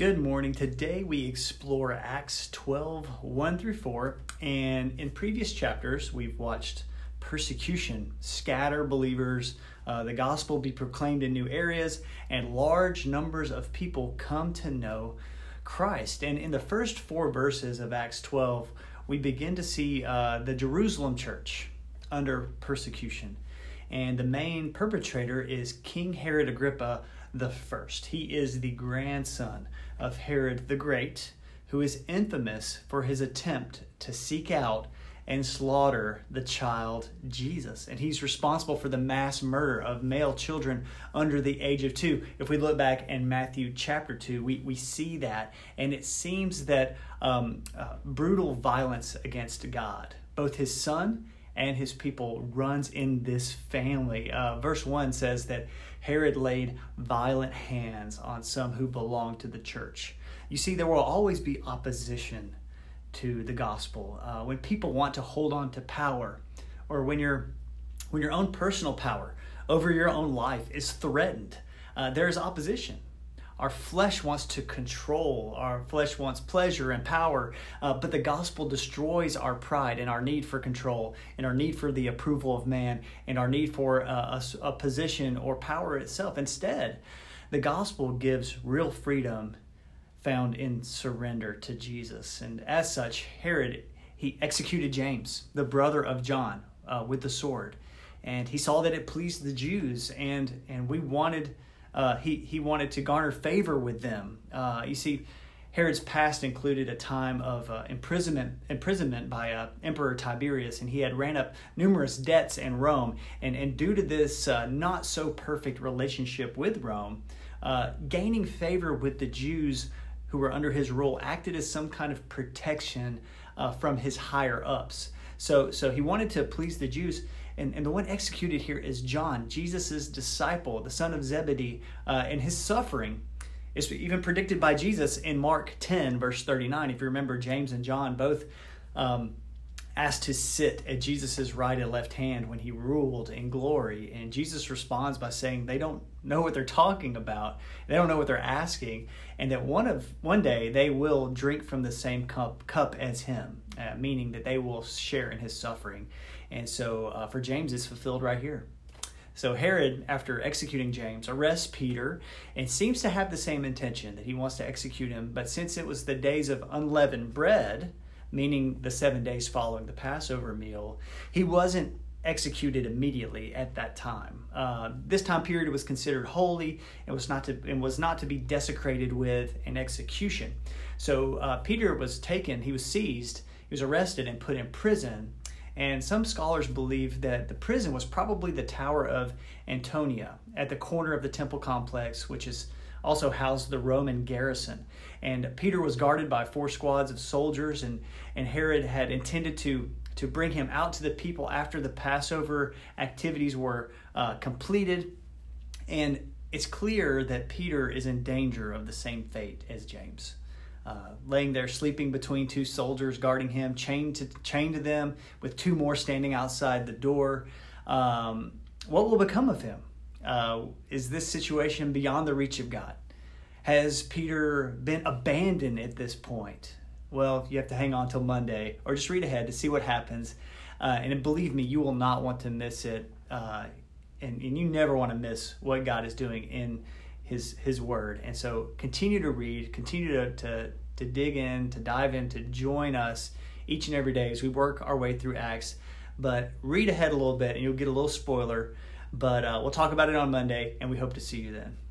Good morning. Today we explore Acts 12, 1-4, and in previous chapters we've watched persecution scatter believers, the gospel be proclaimed in new areas, and large numbers of people come to know Christ. And in the first four verses of Acts 12, we begin to see the Jerusalem church under persecution. And the main perpetrator is King Herod Agrippa the First. He is the grandson of Herod the Great, who is infamous for his attempt to seek out and slaughter the child Jesus. And he's responsible for the mass murder of male children under the age of 2. If we look back in Matthew chapter 2, we see that. And it seems that brutal violence against God, both his son and his people, runs in this family. Verse 1 says that Herod laid violent hands on some who belonged to the church. You see, there will always be opposition to the gospel. When people want to hold on to power, or when your own personal power over your own life is threatened, there is opposition. Our flesh wants to control. Our flesh wants pleasure and power, but the gospel destroys our pride and our need for control and our need for the approval of man and our need for a position or power itself. Instead, the gospel gives real freedom found in surrender to Jesus. And as such, Herod, he executed James, the brother of John, with the sword. And he saw that it pleased the Jews, and he wanted to garner favor with them. You see, Herod's past included a time of imprisonment by Emperor Tiberius, and he had ran up numerous debts in Rome. And due to this not-so-perfect relationship with Rome, gaining favor with the Jews who were under his rule acted as some kind of protection from his higher-ups. So he wanted to please the Jews. And the one executed here is John, Jesus' disciple, the son of Zebedee, and his suffering is even predicted by Jesus in Mark 10, verse 39. If you remember, James and John both asked to sit at Jesus' right and left hand when he ruled in glory. And Jesus responds by saying they don't know what they're talking about, they don't know what they're asking, and that one day they will drink from the same cup as him, meaning that they will share in his suffering. And so for James, it's fulfilled right here. So Herod, after executing James, arrests Peter and seems to have the same intention, that he wants to execute him. But since it was the days of unleavened bread, meaning the 7 days following the Passover meal, he wasn't executed immediately at that time. This time period was considered holy and was not to be desecrated with an execution. So Peter was taken, he was seized, he was arrested and put in prison. And some scholars believe that the prison was probably the Tower of Antonia at the corner of the temple complex, which is also housed the Roman garrison. And Peter was guarded by 4 squads of soldiers, and Herod had intended to bring him out to the people after the Passover activities were completed. And it's clear that Peter is in danger of the same fate as James. Laying there sleeping between 2 soldiers guarding him, chained to them, with 2 more standing outside the door. What will become of him? Is this situation beyond the reach of God? Has Peter been abandoned at this point? Well, you have to hang on till Monday, or just read ahead to see what happens. And believe me, you will not want to miss it, and you never want to miss what God is doing in His word. And so continue to read, continue to dig in, to dive in, to join us each and every day as we work our way through Acts. But read ahead a little bit and you'll get a little spoiler. But we'll talk about it on Monday, and we hope to see you then.